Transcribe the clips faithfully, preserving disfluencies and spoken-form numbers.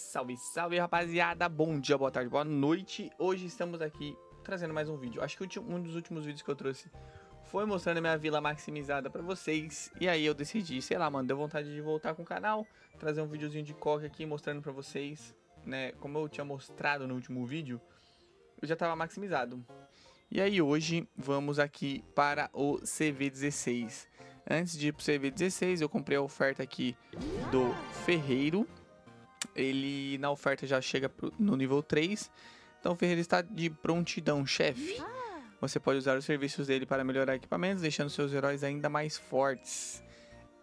Salve, salve, rapaziada! Bom dia, boa tarde, boa noite! Hoje estamos aqui trazendo mais um vídeo. Acho que um dos últimos vídeos que eu trouxe foi mostrando a minha vila maximizada pra vocês. E aí eu decidi, sei lá, mano, deu vontade de voltar com o canal, trazer um videozinho de coque aqui, mostrando pra vocês, né, como eu tinha mostrado no último vídeo, eu já tava maximizado. E aí hoje vamos aqui para o C V dezesseis. Antes de ir pro C V dezesseis, eu comprei a oferta aqui do Ferreiro. Ele na oferta já chega no nível três, então o Ferreiro está de prontidão, chefe. Você pode usar os serviços dele para melhorar equipamentos, deixando seus heróis ainda mais fortes.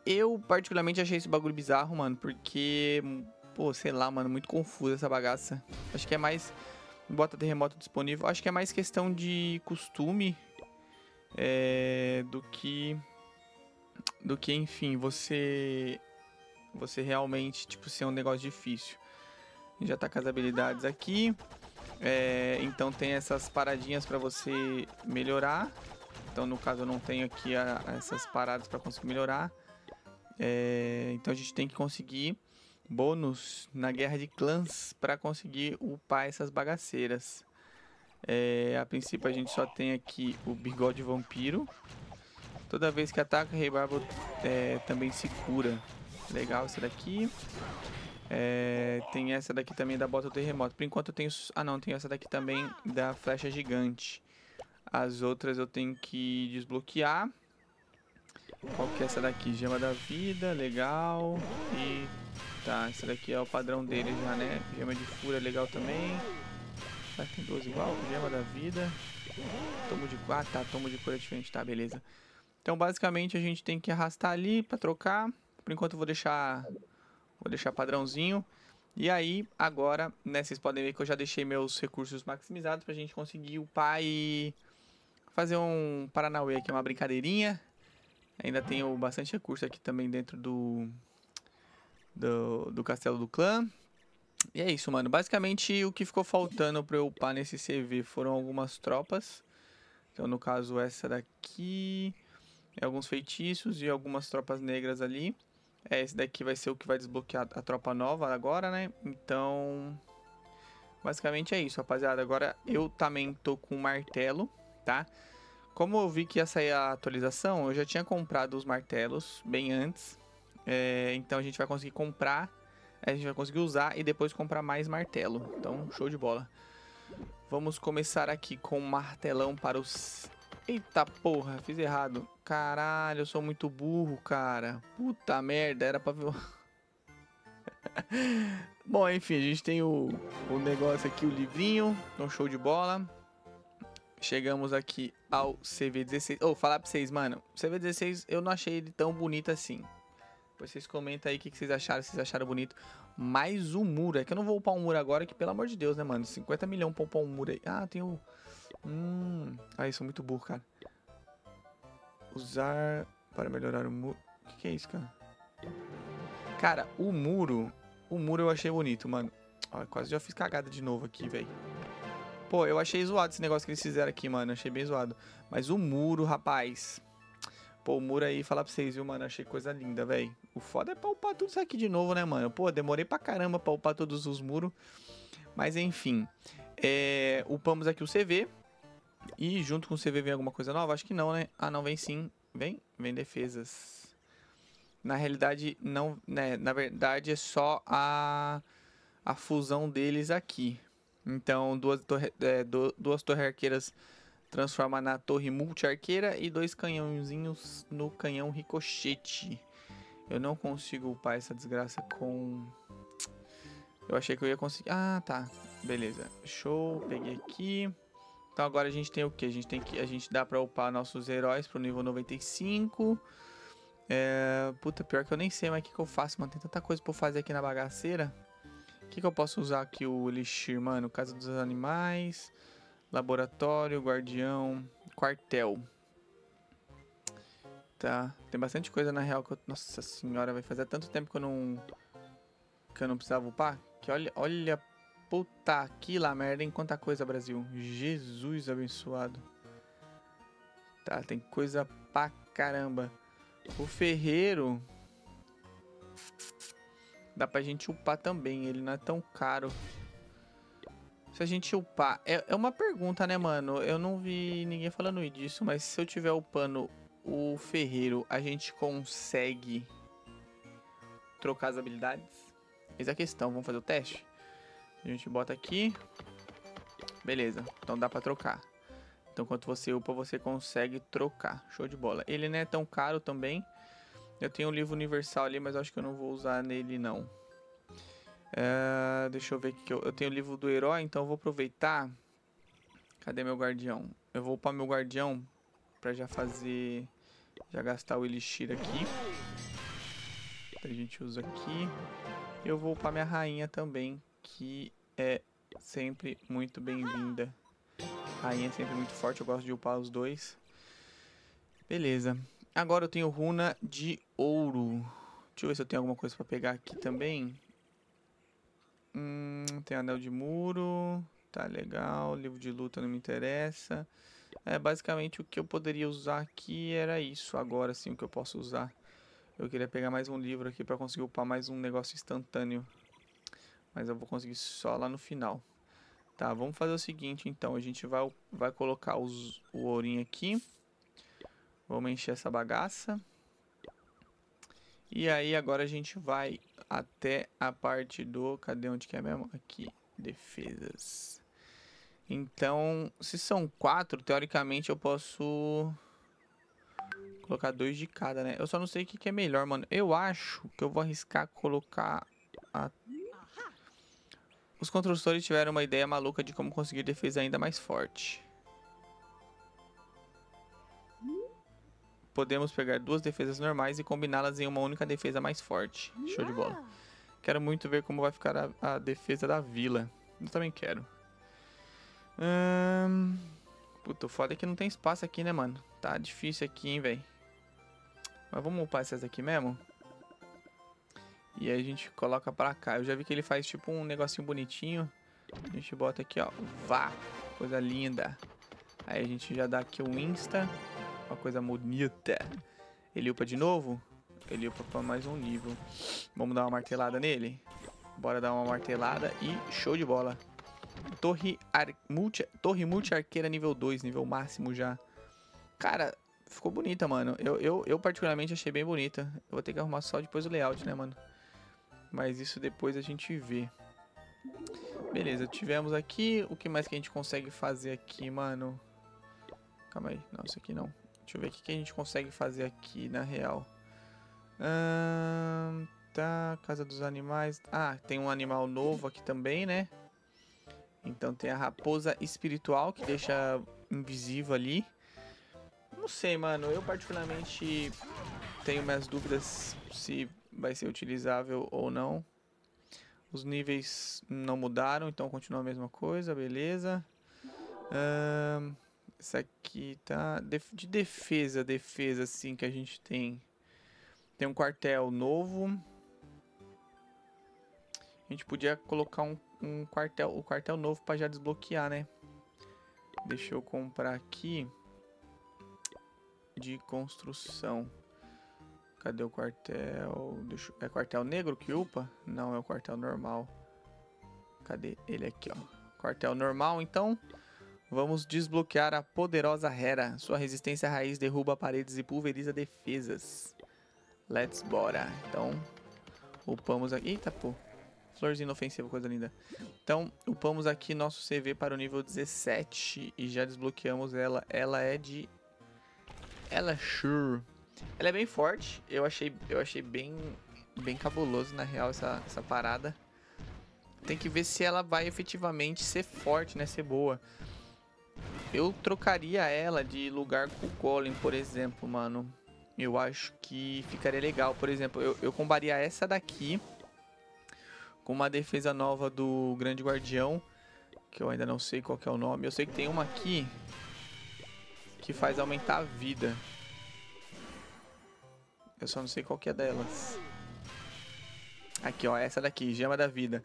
Eu particularmente achei esse bagulho bizarro, mano, porque, pô, sei lá, mano, muito confuso essa bagaça. Acho que é mais, bota terremoto disponível, acho que é mais questão de costume é, do que, do que, enfim, você... Você realmente, tipo, ser um negócio difícil. Já tá com as habilidades aqui. É, então tem essas paradinhas pra você melhorar. Então, no caso, eu não tenho aqui a, essas paradas pra conseguir melhorar. É, então a gente tem que conseguir bônus na guerra de clãs pra conseguir upar essas bagaceiras. É, a princípio a gente só tem aqui o bigode vampiro. Toda vez que ataca, Rei Bárbaro é, também se cura. Legal, essa daqui. É, tem essa daqui também da bota do terremoto. Por enquanto eu tenho... Ah, não, tem essa daqui também da flecha gigante. As outras eu tenho que desbloquear. Qual que é essa daqui? Gema da vida, legal. E... Tá, essa daqui é o padrão dele já, né? Gema de fúria, legal também. Será que tem duas igual? Gema da vida. Tomo de... Ah, tá, tomo de cura diferente. Tá, beleza. Então, basicamente, a gente tem que arrastar ali pra trocar. Por enquanto eu vou deixar, vou deixar padrãozinho. E aí, agora, né, vocês podem ver que eu já deixei meus recursos maximizados pra gente conseguir upar e fazer um paranauê aqui, uma brincadeirinha. Ainda tenho bastante recurso aqui também dentro do, do, do castelo do clã. E é isso, mano. Basicamente, o que ficou faltando pra eu upar nesse C V foram algumas tropas. Então, no caso, essa daqui, alguns feitiços e algumas tropas negras ali. É, esse daqui vai ser o que vai desbloquear a tropa nova agora, né? Então, basicamente é isso, rapaziada. Agora eu também tô com um martelo, tá? Como eu vi que ia sair a atualização, eu já tinha comprado os martelos bem antes. É, então a gente vai conseguir comprar, a gente vai conseguir usar e depois comprar mais martelo. Então, show de bola. Vamos começar aqui com o martelão para os... Eita porra, fiz errado. Caralho, eu sou muito burro, cara. Puta merda, era pra ver. Bom, enfim, a gente tem o, o negócio aqui, o livrinho. Então, show de bola. Chegamos aqui ao C V dezesseis. Ô, oh, falar pra vocês, mano. C V dezesseis eu não achei ele tão bonito assim. Depois vocês comentam aí o que, que vocês acharam, se vocês acharam bonito. Mas o muro, é que eu não vou upar um muro agora, que pelo amor de Deus, né, mano? cinquenta milhões pra upar um muro aí. Ah, tem o... Hum, aí sou muito burro, cara. Usar para melhorar o muro. O que, que é isso, cara? Cara, o muro. O muro eu achei bonito, mano. Olha, quase já fiz cagada de novo aqui, velho. Pô, eu achei zoado esse negócio que eles fizeram aqui, mano. Achei bem zoado. Mas o muro, rapaz. Pô, o muro aí, falar pra vocês, viu, mano? Achei coisa linda, velho. O foda é pra upar tudo isso aqui de novo, né, mano? Pô, demorei pra caramba pra upar todos os muros. Mas enfim. É, upamos aqui o C V. E junto com o C V vem alguma coisa nova? Acho que não, né? Ah, não, vem sim. Vem? Vem defesas. Na realidade, não, né? Na verdade, é só a, a fusão deles aqui. Então, duas, torre, é, do, duas torres arqueiras transforma na torre multi-arqueira e dois canhãozinhos no canhão ricochete. Eu não consigo upar essa desgraça com... Eu achei que eu ia conseguir... Ah, tá. Beleza. Show. Peguei aqui. Então agora a gente tem o que? A gente tem que... A gente dá pra upar nossos heróis pro nível noventa e cinco. É... Puta, pior que eu nem sei mais o que, que eu faço, mano. Tem tanta coisa pra eu fazer aqui na bagaceira. O que, que eu posso usar aqui? O Elixir, mano. Casa dos Animais. Laboratório. Guardião. Quartel. Tá. Tem bastante coisa na real que eu... Nossa senhora, vai fazer tanto tempo que eu não... Que eu não precisava upar. Que olha... Olha... Puta que lá merda, hein? Quanta coisa, Brasil. Jesus abençoado. Tá, tem coisa pra caramba. O ferreiro... Dá pra gente upar também, ele não é tão caro. Se a gente upar... É, é uma pergunta, né, mano? Eu não vi ninguém falando disso, mas se eu tiver upando o ferreiro, a gente consegue trocar as habilidades? Essa é a questão, vamos fazer o teste? A gente bota aqui. Beleza, então dá pra trocar. Então, quando você upa, você consegue trocar. Show de bola. Ele não é tão caro também. Eu tenho um livro universal ali, mas eu acho que eu não vou usar nele, não. Uh, deixa eu ver aqui. Eu, eu tenho o livro do herói, então eu vou aproveitar. Cadê meu guardião? Eu vou upar meu guardião pra já fazer... Já gastar o elixir aqui. Então a gente usa aqui. Eu vou upar minha rainha também, que é sempre muito bem-vinda. Rainha é sempre muito forte, eu gosto de upar os dois. Beleza. Agora eu tenho runa de ouro. Deixa eu ver se eu tenho alguma coisa pra pegar aqui também. Hum, tem anel de muro, tá legal, livro de luta não me interessa. É, basicamente o que eu poderia usar aqui era isso, agora sim o que eu posso usar. Eu queria pegar mais um livro aqui pra conseguir upar mais um negócio instantâneo. Mas eu vou conseguir só lá no final. Tá, vamos fazer o seguinte então, a gente vai, vai colocar os, o ourinho aqui. Vamos encher essa bagaça. E aí agora a gente vai até a parte do... Cadê onde que é mesmo? Aqui, defesas. Então, se são quatro, teoricamente eu posso colocar dois de cada, né? Eu só não sei o que que é melhor, mano. Eu acho que eu vou arriscar colocar a... Os construtores tiveram uma ideia maluca de como conseguir defesa ainda mais forte. Podemos pegar duas defesas normais e combiná-las em uma única defesa mais forte. Show de bola. Quero muito ver como vai ficar a, a defesa da vila. Eu também quero. Hum... Puta, o foda é que não tem espaço aqui, né, mano? Tá difícil aqui, hein, velho. Mas vamos upar essas aqui mesmo. E aí a gente coloca pra cá. Eu já vi que ele faz tipo um negocinho bonitinho. A gente bota aqui, ó. Vá! Coisa linda. Aí a gente já dá aqui o insta. Uma coisa bonita. Ele upa de novo? Ele upa pra mais um nível. Vamos dar uma martelada nele? Bora dar uma martelada e show de bola. Torre, ar... multi... Torre multi-arqueira nível dois, nível máximo já. Cara, ficou bonita, mano. Eu, eu, eu particularmente achei bem bonita. Eu vou ter que arrumar só depois o layout, né, mano? Mas isso depois a gente vê. Beleza, tivemos aqui. O que mais que a gente consegue fazer aqui, mano? Calma aí. Não, isso aqui não. Deixa eu ver o que a gente consegue fazer aqui, na real. Hum, tá, casa dos animais. Ah, tem um animal novo aqui também, né? Então tem a raposa espiritual, que deixa invisível ali. Não sei, mano. Eu particularmente tenho minhas dúvidas se vai ser utilizável ou não. Os níveis não mudaram, então continua a mesma coisa. Beleza. Hum, isso aqui tá... De defesa, defesa, assim, que a gente tem. Tem um quartel novo. A gente podia colocar um, um quartel, o quartel novo pra já desbloquear, né? Deixa eu comprar aqui. De construção. Cadê o quartel? Deixa... É quartel negro que upa? Não, é o quartel normal. Cadê ele aqui, ó? Quartel normal, então... Vamos desbloquear a poderosa Hera. Sua resistência à raiz derruba paredes e pulveriza defesas. Let's bora. Então, upamos aqui. Eita, pô. Florzinha inofensiva, coisa linda. Então, upamos aqui nosso C V para o nível dezessete. E já desbloqueamos ela. Ela é de... Ela é sure. Ela é bem forte. Eu achei, eu achei bem, bem cabuloso, na real, essa, essa parada. Tem que ver se ela vai efetivamente ser forte, né? Ser boa. Eu trocaria ela de lugar com o Golem, por exemplo, mano. Eu acho que ficaria legal. Por exemplo, eu, eu combaria essa daqui com uma defesa nova do Grande Guardião, que eu ainda não sei qual que é o nome. Eu sei que tem uma aqui que faz aumentar a vida. Eu só não sei qual que é delas. Aqui, ó, essa daqui, Gema da Vida.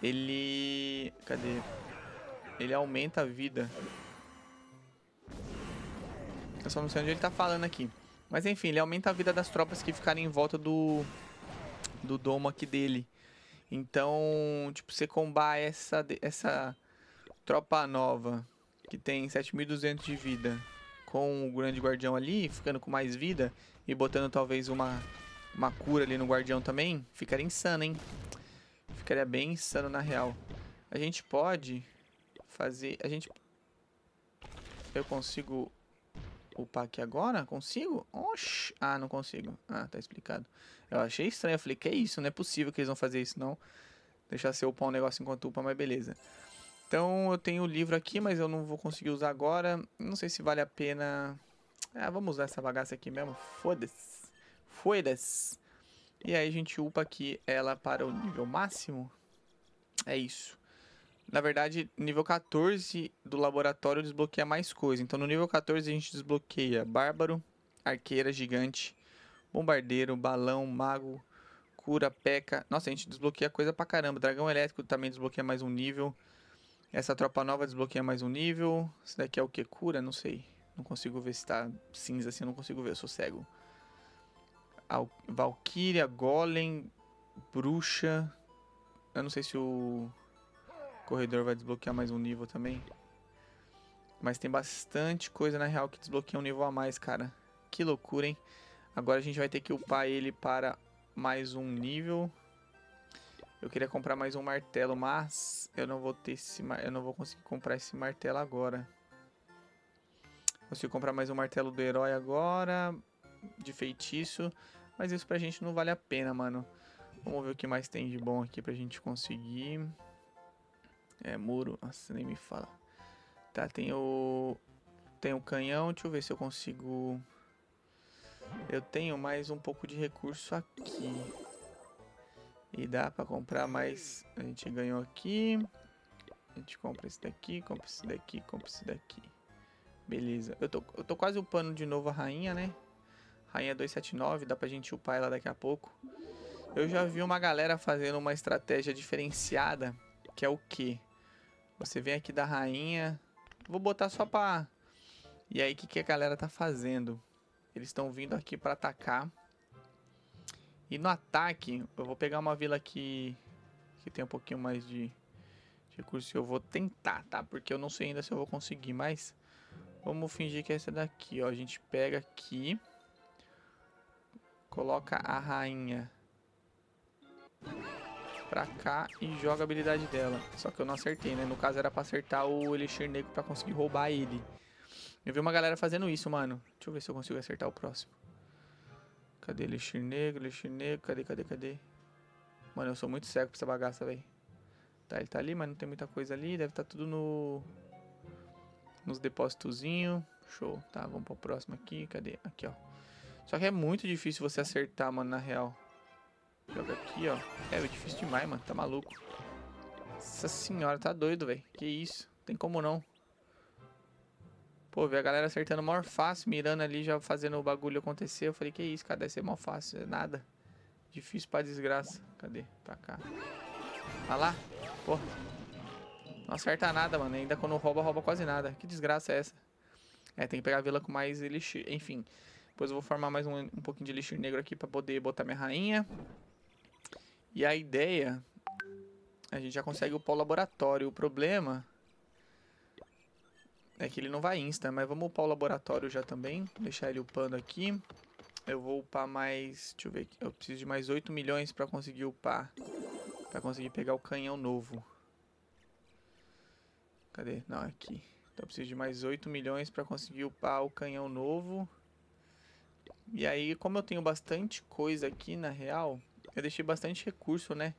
Ele... Cadê? Ele aumenta a vida. Eu só não sei onde ele tá falando aqui. Mas enfim, ele aumenta a vida das tropas que ficarem em volta do do domo aqui dele. Então, tipo, você combar essa, essa tropa nova, que tem sete mil e duzentos de vida, com o grande guardião ali, ficando com mais vida, e botando talvez uma, uma cura ali no guardião também, ficaria insano, hein? Ficaria bem insano na real. A gente pode fazer... A gente... Eu consigo upar aqui agora? Consigo? Oxi. Ah, não consigo. Ah, tá explicado. Eu achei estranho. Eu falei, que é isso? Não é possível que eles vão fazer isso, não. Deixar você upar um negócio enquanto upa, mas beleza. Então, eu tenho o livro aqui, mas eu não vou conseguir usar agora. Não sei se vale a pena... Ah, vamos usar essa bagaça aqui mesmo. Foda-se. Foda-se. E aí a gente upa aqui ela para o nível máximo. É isso. Na verdade, nível quatorze do laboratório desbloqueia mais coisa. Então, no nível quatorze, a gente desbloqueia Bárbaro, Arqueira, Gigante, Bombardeiro, Balão, Mago, Cura, P E C A. Nossa, a gente desbloqueia coisa pra caramba. Dragão Elétrico também desbloqueia mais um nível. Essa tropa nova desbloqueia mais um nível. Isso daqui é o que? Cura? Não sei. Não consigo ver se tá cinza assim. Eu não consigo ver, eu sou cego. Al Valkyria, Golem, Bruxa... Eu não sei se o... corredor vai desbloquear mais um nível também. Mas tem bastante coisa na real que desbloqueia um nível a mais, cara. Que loucura, hein? Agora a gente vai ter que upar ele para mais um nível. Eu queria comprar mais um martelo, mas eu não vou ter esse, eu não vou conseguir comprar esse martelo agora. Consigo comprar mais um martelo do herói agora, de feitiço, mas isso pra gente não vale a pena, mano. Vamos ver o que mais tem de bom aqui pra gente conseguir. É, muro. Nossa, nem me fala. Tá, tem o... Tem o canhão. Deixa eu ver se eu consigo... Eu tenho mais um pouco de recurso aqui. E dá pra comprar mais... A gente ganhou aqui. A gente compra esse daqui, compra esse daqui, compra esse daqui. Beleza. Eu tô, eu tô quase upando de novo a rainha, né? Rainha duzentos e setenta e nove. Dá pra gente upar ela daqui a pouco. Eu já vi uma galera fazendo uma estratégia diferenciada. Que é o que? Você vem aqui da rainha. Vou botar só pra... E aí, o que, que a galera tá fazendo? Eles estão vindo aqui pra atacar. E no ataque, eu vou pegar uma vila aqui que tem um pouquinho mais de, de recurso. Eu vou tentar, tá? Porque eu não sei ainda se eu vou conseguir, mas... Vamos fingir que é essa daqui, ó. A gente pega aqui. Coloca a rainha pra cá e joga a habilidade dela. Só que eu não acertei, né? No caso era pra acertar o Elixir Negro pra conseguir roubar ele. Eu vi uma galera fazendo isso, mano. Deixa eu ver se eu consigo acertar o próximo. Cadê Elixir Negro? Elixir Negro, cadê, cadê, cadê? Mano, eu sou muito cego pra essa bagaça, velho. Tá, ele tá ali, mas não tem muita coisa ali. Deve tá tudo no... Nos depósitozinhos. Show. Tá, vamos pro próximo aqui. Cadê? Aqui, ó. Só que é muito difícil você acertar, mano, na real. Joga aqui, ó. É, é difícil demais, mano. Tá maluco. Nossa senhora, tá doido, velho. Que isso. Tem como não. Pô, ver a galera acertando o maior fácil, mirando ali, já fazendo o bagulho acontecer. Eu falei, que isso, cara. Deve ser mó fácil. É nada. Difícil pra desgraça. Cadê? Pra cá. Olha lá. Pô. Não acerta nada, mano. Ainda quando rouba, rouba quase nada. Que desgraça é essa? É, tem que pegar a vila com mais elixir. Enfim. Depois eu vou formar mais um, um pouquinho de elixir negro aqui pra poder botar minha rainha. E a ideia, a gente já consegue upar o laboratório. O problema é que ele não vai insta, mas vamos upar o laboratório já também. Deixar ele upando aqui. Eu vou upar mais, deixa eu ver aqui. Eu preciso de mais oito milhões pra conseguir upar. Pra conseguir pegar o canhão novo. Cadê? Não, aqui. Então eu preciso de mais oito milhões pra conseguir upar o canhão novo. E aí, como eu tenho bastante coisa aqui, na real... Eu deixei bastante recurso, né?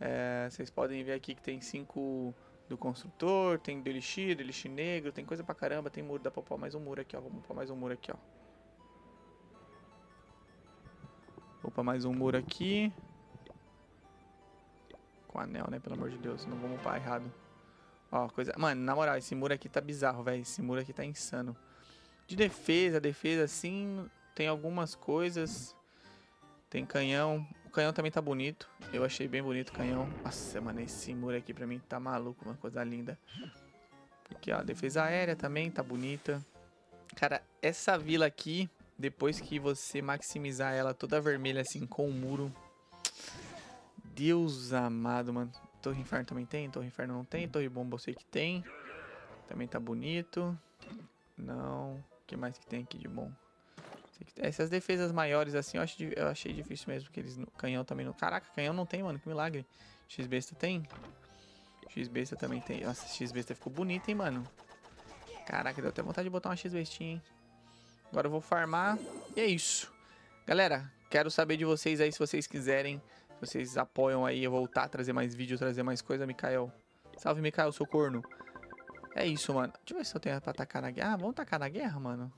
É, vocês podem ver aqui que tem cinco do construtor, tem do elixir, do elixir negro, tem coisa pra caramba, tem muro, dá pra pôr mais um muro aqui, ó. Vamos pôr mais um muro aqui, ó. Vou pôr mais um muro aqui. Com anel, né? Pelo amor de Deus, não vamos pôr errado. Ó, coisa... Mano, na moral, esse muro aqui tá bizarro, velho. Esse muro aqui tá insano. De defesa, defesa, sim, tem algumas coisas... Tem canhão. O canhão também tá bonito. Eu achei bem bonito o canhão. Nossa, mano, esse muro aqui pra mim tá maluco. Uma coisa linda. Aqui, ó. Defesa aérea também tá bonita. Cara, essa vila aqui, depois que você maximizar ela toda vermelha assim com o muro, Deus amado, mano. Torre Inferno também tem, Torre Inferno não tem, Torre Bomba eu sei que tem. Também tá bonito. Não, o que mais que tem aqui de bom? Essas defesas maiores assim eu, acho, eu achei difícil mesmo, porque eles... Canhão também não... Caraca, canhão não tem, mano, que milagre. X-Besta tem. X-Besta também tem. Nossa, X-Besta ficou bonita, hein, mano. Caraca, deu até vontade de botar uma X-Bestinha, hein. Agora eu vou farmar. E é isso. Galera, quero saber de vocês aí, se vocês quiserem. Se vocês apoiam aí eu voltar a trazer mais vídeo, trazer mais coisa, Mikael. Salve, Mikael, seu corno. É isso, mano. Deixa eu ver se eu tenho pra atacar na guerra. Ah, vamos atacar na guerra, mano.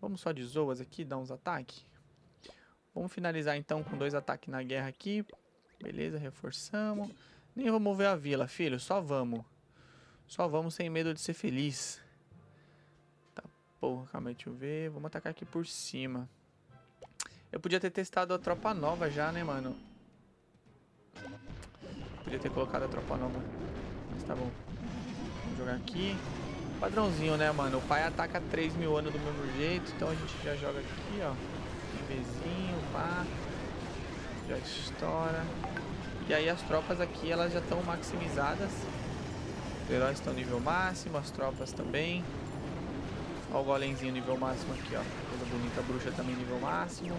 Vamos só de zoas aqui, dar uns ataques. Vamos finalizar então com dois ataques na guerra aqui. Beleza, reforçamos. Nem vou mover a vila, filho. Só vamos. Só vamos sem medo de ser feliz. Tá, porra, calma aí, deixa eu ver. Vamos atacar aqui por cima. Eu podia ter testado a tropa nova já, né, mano? Podia ter colocado a tropa nova. Mas tá bom. Vamos jogar aqui. Padrãozinho, né, mano? O pai ataca três mil anos do mesmo jeito. Então a gente já joga aqui, ó. Bebezinho, pá. Já estoura. E aí as tropas aqui, elas já estão maximizadas. Os heróis estão nível máximo, as tropas também. Ó o golemzinho nível máximo aqui, ó. Toda bonita, a bruxa também nível máximo.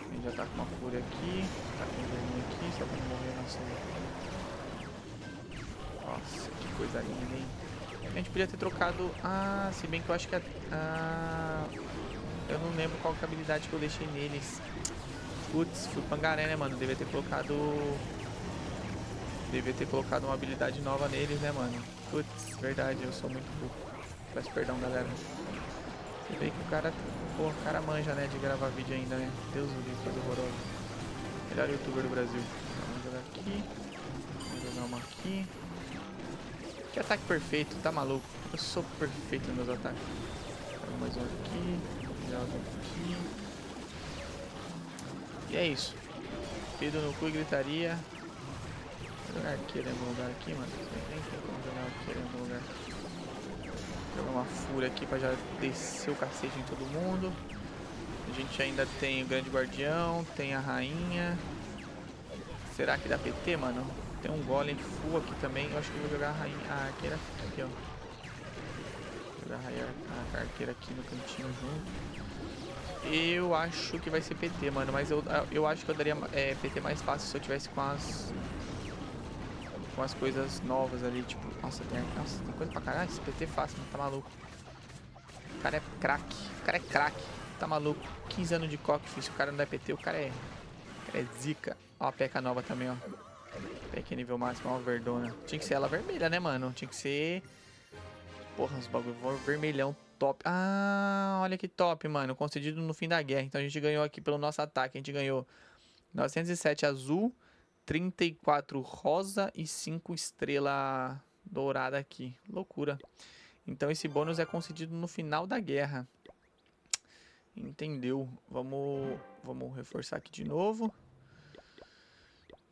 A gente já tá com uma fúria aqui. Tá com um vermelho aqui, só pra não morrer nosso... Nossa, que coisa linda, hein? A gente podia ter trocado... Ah, se bem que eu acho que... A... Ah, eu não lembro qual que é a habilidade que eu deixei neles. Putz, fui pangaré, né, mano? Devia ter colocado... Devia ter colocado uma habilidade nova neles, né, mano? Putz, verdade, eu sou muito burro. Peço perdão, galera. Você vê que o cara... Pô, o cara manja, né, de gravar vídeo ainda, né? Deus do livro, coisa horrorosa. Melhor youtuber do Brasil. Vamos jogar aqui. Vamos jogar uma aqui. Que ataque perfeito, tá maluco? Eu sou perfeito nos meus ataques. Pega mais um aqui, já um aqui. E é isso. Pedro no cu e gritaria. Vou jogar arqueiro em algum lugar aqui, mano. Tem que jogar arqueiro em algum lugar. Vou jogar uma fúria aqui pra já descer o cacete em todo mundo. A gente ainda tem o grande guardião, tem a rainha. Será que dá P T, mano? Tem um golem full aqui também. Eu acho que eu vou jogar a rainha, a arqueira aqui, ó. Vou jogar a arqueira aqui no cantinho junto. Eu acho que vai ser P T, mano. Mas eu, eu acho que eu daria é, P T mais fácil se eu tivesse com as... Com as coisas novas ali, tipo... Nossa, tem, nossa, tem coisa pra caralho. Esse P T é fácil, mano. Tá maluco. O cara é craque. O cara é craque. Tá maluco. quinze anos de coque, filho. Se o cara não der P T, o cara é... O cara é zica. Ó, a P E C A nova também, ó. P E C A nível máximo, ó, verdona. Tinha que ser ela vermelha, né, mano? Tinha que ser... Porra, uns bagulho vermelhão top. Ah, olha que top, mano. Concedido no fim da guerra. Então a gente ganhou aqui pelo nosso ataque. A gente ganhou novecentos e sete azul, trinta e quatro rosa e cinco estrela dourada aqui. Loucura. Então esse bônus é concedido no final da guerra. Entendeu? Vamos, vamos reforçar aqui de novo.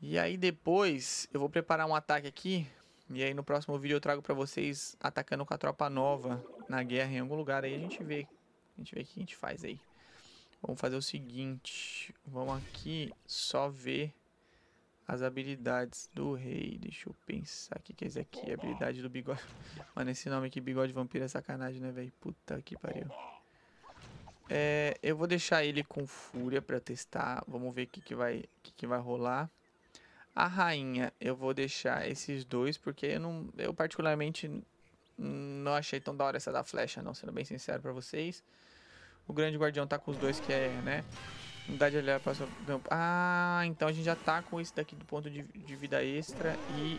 E aí depois eu vou preparar um ataque aqui. E aí no próximo vídeo eu trago pra vocês atacando com a tropa nova na guerra em algum lugar. Aí a gente vê. A gente vê o que a gente faz aí. Vamos fazer o seguinte. Vamos aqui só ver as habilidades do rei. Deixa eu pensar. O que que é esse aqui? A habilidade do bigode. Mano, esse nome aqui, bigode vampiro, é sacanagem, né, velho? Puta que pariu. É, eu vou deixar ele com fúria pra testar. Vamos ver o que que vai, que que vai rolar. A rainha, eu vou deixar esses dois, porque eu, não, eu particularmente não achei tão da hora essa da flecha, não, sendo bem sincero pra vocês. O grande guardião tá com os dois, que é, né, unidade aliada para sua... Ah, então a gente já tá com esse daqui do ponto de, de vida extra, e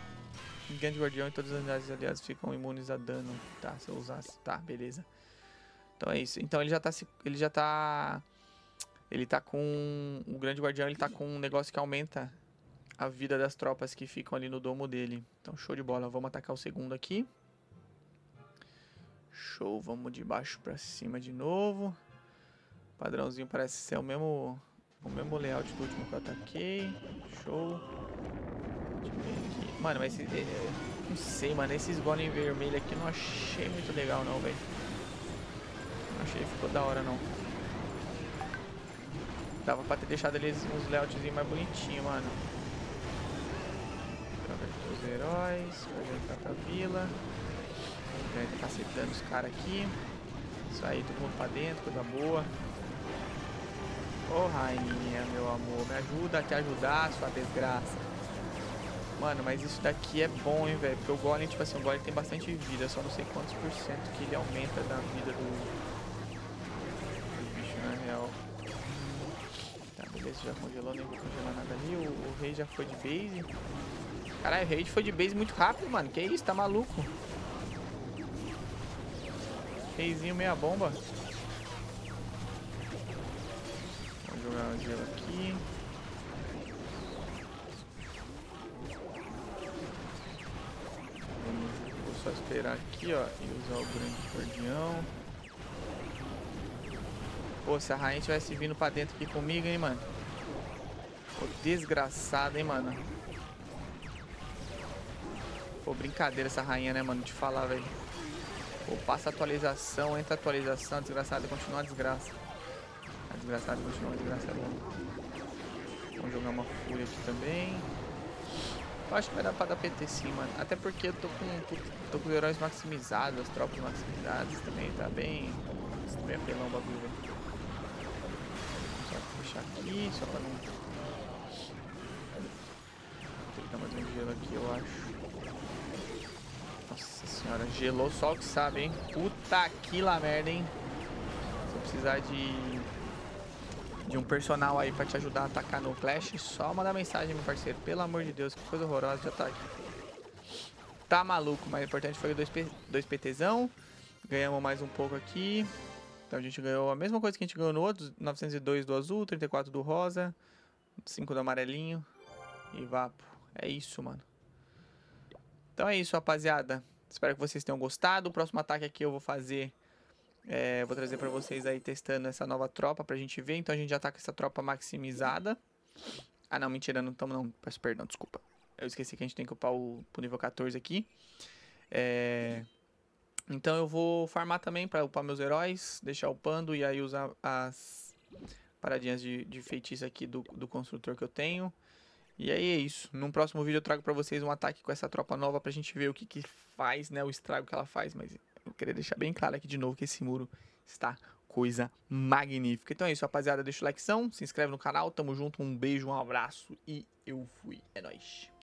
o grande guardião e todas as unidades aliadas ficam imunes a dano, tá, se eu usasse, tá, beleza. Então é isso, então ele já tá... Ele já tá, ele tá com... O grande guardião, ele tá com um negócio que aumenta a vida das tropas que ficam ali no domo dele. Então show de bola. Vamos atacar o segundo aqui. Show. Vamos de baixo pra cima de novo. Padrãozinho, parece ser o mesmo, o mesmo layout do último que eu ataquei. Show. Deixa eu ver aqui. Mano, mas esse, eu não sei, mano. Esses golem vermelho aqui eu não achei muito legal não, velho. Não achei que ficou da hora não. Dava pra ter deixado ali uns layoutzinhos mais bonitinhos, mano. Droga de dos heróis. Vai entrar pra vila. Vai cacetando os caras aqui. Isso aí, todo mundo pra dentro, coisa boa. Ô, oh, rainha, meu amor, me ajuda a te ajudar, sua desgraça. Mano, mas isso daqui é bom, hein, velho. Porque o Golem, tipo assim, o Golem tem bastante vida. Só não sei quantos por cento que ele aumenta da vida do, do bicho, na real. Tá, beleza, já congelou, nem vou congelar nada ali. O, o rei já foi de base. Caralho, o rei foi de base muito rápido, mano. Que isso, tá maluco? Reizinho meia bomba. Vou jogar o gelo aqui. Vou só esperar aqui, ó. E usar o grande cordião. Pô, se a rainha tivesse vindo pra dentro aqui comigo, hein, mano. Pô, desgraçado, hein, mano. Pô, brincadeira essa rainha, né, mano? De falar, velho. Pô, passa atualização, entra atualização. Desgraçado, continua a desgraça. Desgraçado, continua desgraçado. Vamos jogar uma fúria aqui também. Eu acho que vai dar pra dar P T sim, mano. Até porque eu tô com, tô com os heróis maximizados, as tropas maximizadas também. Tá bem. Bem apelão o bagulho, velho. Só puxar aqui, só pra não. Tem que dar mais um gelo aqui, eu acho. Nossa senhora, gelou só o que sabe, hein. Puta que lá merda, hein. Se eu precisar de. De um personal aí pra te ajudar a atacar no Clash, só mandar mensagem, meu parceiro. Pelo amor de Deus, que coisa horrorosa de ataque. Tá maluco, mas o importante foi dois, dois PTzão. Ganhamos mais um pouco aqui. Então a gente ganhou a mesma coisa que a gente ganhou no outro. novecentos e dois do azul, trinta e quatro do rosa, cinco do amarelinho. E vapo. É isso, mano. Então é isso, rapaziada. Espero que vocês tenham gostado. O próximo ataque aqui eu vou fazer... É, vou trazer pra vocês aí testando essa nova tropa pra gente ver. Então a gente já tá com essa tropa maximizada. Ah não, mentira, não estamos não. Peço perdão, desculpa. Eu esqueci que a gente tem que upar o pro nível quatorze aqui. É, então eu vou farmar também pra upar meus heróis. Deixar upando e aí usar as paradinhas de, de feitiço aqui do, do construtor que eu tenho. E aí é isso. Num próximo vídeo eu trago pra vocês um ataque com essa tropa nova pra gente ver o que que faz, né? O estrago que ela faz, mas... Eu queria deixar bem claro aqui de novo que esse muro está coisa magnífica. Então é isso, rapaziada. Deixa o likezão, se inscreve no canal. Tamo junto, um beijo, um abraço e eu fui. É nóis.